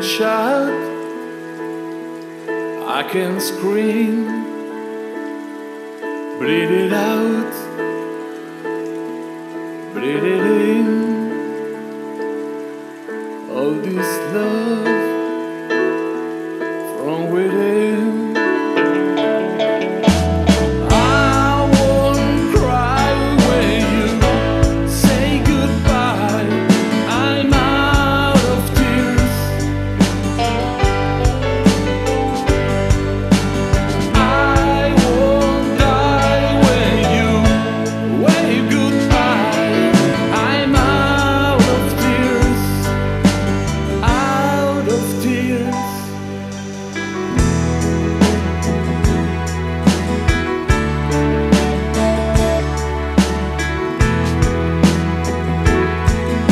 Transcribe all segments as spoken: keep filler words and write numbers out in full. can shout, I can scream, bleed it out, bleed it in. All this love from within. And I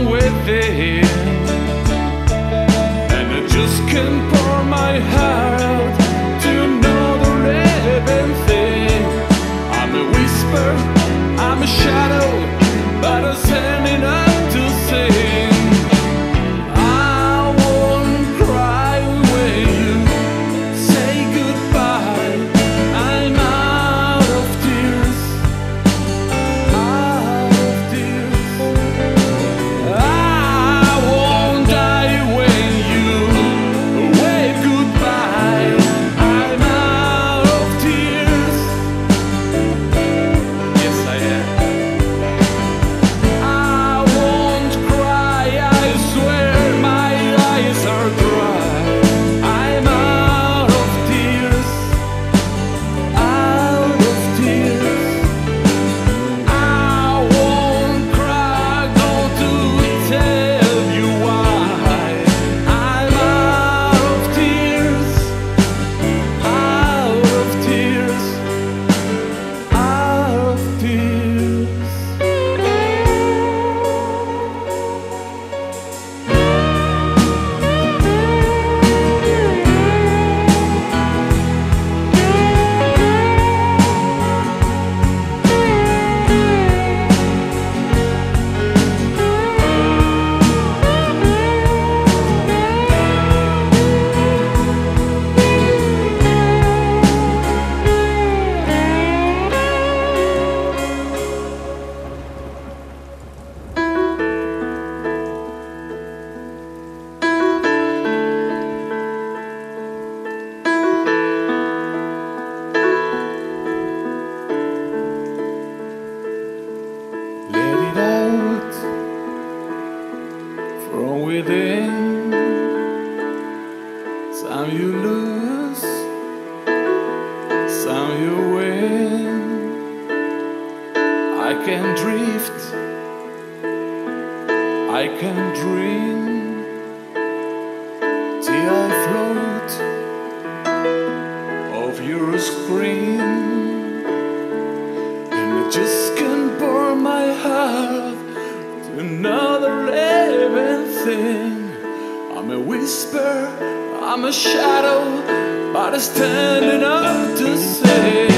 just can't pour my heart out to another living thing. I'm a whisper, I'm a shadow, but I'm standing up to sing. I won't cry when you say goodbye. I'm out of tears, out of tears. From within, some you lose, some you win. I can drift, I can dream, till I float off your screen. And I just can't pour my heart to another living thing. I'm a whisper, I'm a shadow, but I'm standing up to say.